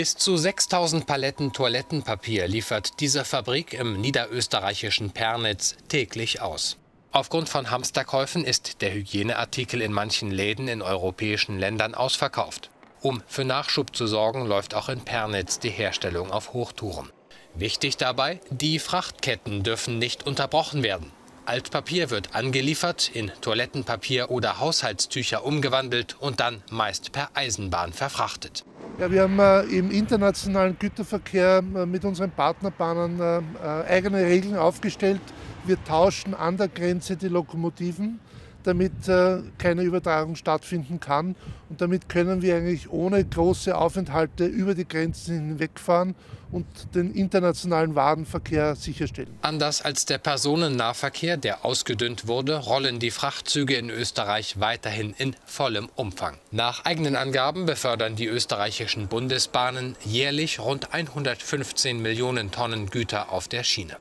Bis zu 6000 Paletten Toilettenpapier liefert diese Fabrik im niederösterreichischen Pernitz täglich aus. Aufgrund von Hamsterkäufen ist der Hygieneartikel in manchen Läden in europäischen Ländern ausverkauft. Um für Nachschub zu sorgen, läuft auch in Pernitz die Herstellung auf Hochtouren. Wichtig dabei, die Frachtketten dürfen nicht unterbrochen werden. Altpapier wird angeliefert, in Toilettenpapier oder Haushaltstücher umgewandelt und dann meist per Eisenbahn verfrachtet. Ja, wir haben im internationalen Güterverkehr mit unseren Partnerbahnen eigene Regeln aufgestellt. Wir tauschen an der Grenze die Lokomotiven, damit keine Übertragung stattfinden kann. Und damit können wir eigentlich ohne große Aufenthalte über die Grenzen hinwegfahren und den internationalen Warenverkehr sicherstellen. Anders als der Personennahverkehr, der ausgedünnt wurde, rollen die Frachtzüge in Österreich weiterhin in vollem Umfang. Nach eigenen Angaben befördern die österreichischen Bundesbahnen jährlich rund 115 Millionen Tonnen Güter auf der Schiene.